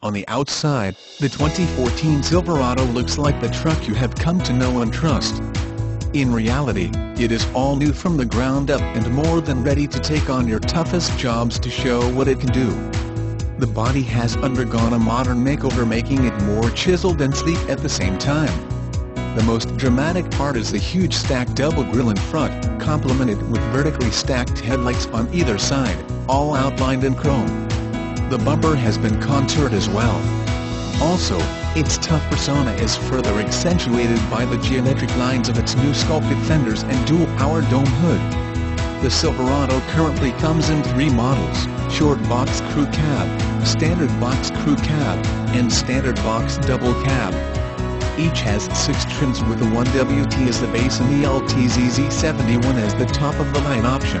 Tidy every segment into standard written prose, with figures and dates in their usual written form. On the outside, the 2014 Silverado looks like the truck you have come to know and trust. In reality, it is all new from the ground up and more than ready to take on your toughest jobs to show what it can do. The body has undergone a modern makeover, making it more chiseled and sleek at the same time. The most dramatic part is the huge stacked double grille in front, complemented with vertically stacked headlights on either side, all outlined in chrome. The bumper has been contoured as well. Also, its tough persona is further accentuated by the geometric lines of its new sculpted fenders and dual-power dome hood. The Silverado currently comes in three models: short box crew cab, standard box crew cab, and standard box double cab. Each has 6 trims, with the 1WT as the base and the LTZZ71 as the top-of-the-line option.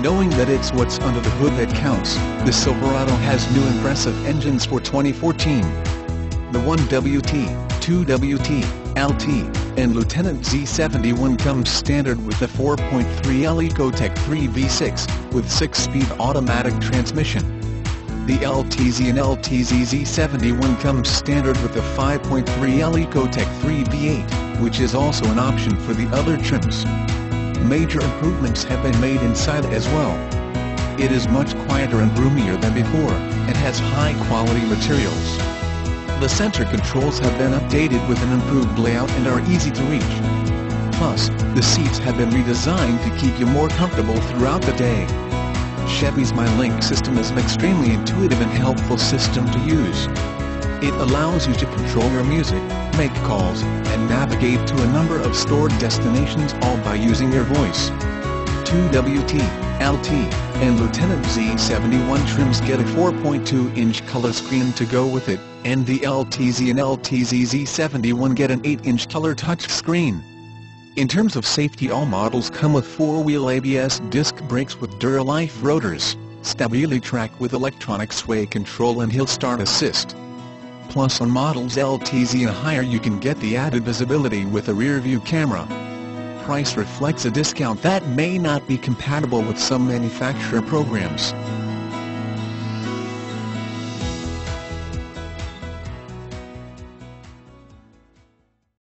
Knowing that it's what's under the hood that counts, the Silverado has new impressive engines for 2014. The 1WT, 2WT, LT, and Lieutenant Z71 comes standard with the 4.3L EcoTec3 V6, with 6-speed automatic transmission. The LTZ and LTZZ71 comes standard with the 5.3L EcoTec3 V8, which is also an option for the other trims. Major improvements have been made inside as well. It is much quieter and roomier than before, and has high-quality materials. The center controls have been updated with an improved layout and are easy to reach. Plus, the seats have been redesigned to keep you more comfortable throughout the day. Chevy's MyLink system is an extremely intuitive and helpful system to use. It allows you to control your music, make calls, and navigate to a number of stored destinations, all by using your voice. 2WT, LT, and Lieutenant Z71 trims get a 4.2-inch color screen to go with it, and the LTZ and LTZZ71 get an 8-inch color touchscreen. In terms of safety, all models come with 4-wheel ABS disc brakes with Duralife rotors, Stability Track with electronic sway control, and hill start assist. Plus, on models LTZ and higher, you can get the added visibility with a rear-view camera. Price reflects a discount that may not be compatible with some manufacturer programs.